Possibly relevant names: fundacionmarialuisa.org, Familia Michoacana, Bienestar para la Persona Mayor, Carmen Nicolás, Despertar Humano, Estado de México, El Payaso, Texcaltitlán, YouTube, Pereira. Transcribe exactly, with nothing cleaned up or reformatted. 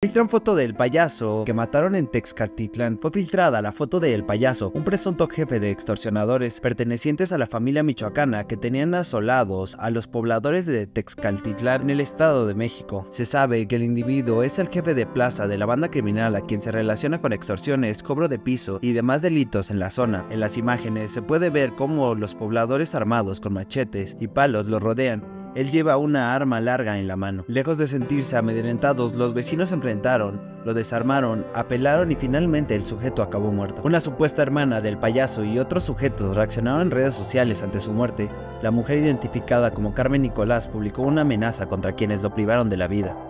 Filtran foto de El Payaso que mataron en Texcaltitlán. Fue filtrada la foto de El Payaso, un presunto jefe de extorsionadores pertenecientes a la familia michoacana que tenían asolados a los pobladores de Texcaltitlán en el Estado de México. Se sabe que el individuo es el jefe de plaza de la banda criminal a quien se relaciona con extorsiones, cobro de piso y demás delitos en la zona. En las imágenes se puede ver cómo los pobladores armados con machetes y palos lo rodean. Él lleva una arma larga en la mano. Lejos de sentirse amedrentados, los vecinos se enfrentaron, lo desarmaron, apelaron y finalmente el sujeto acabó muerto. Una supuesta hermana del payaso y otros sujetos reaccionaron en redes sociales ante su muerte. La mujer, identificada como Carmen Nicolás, publicó una amenaza contra quienes lo privaron de la vida.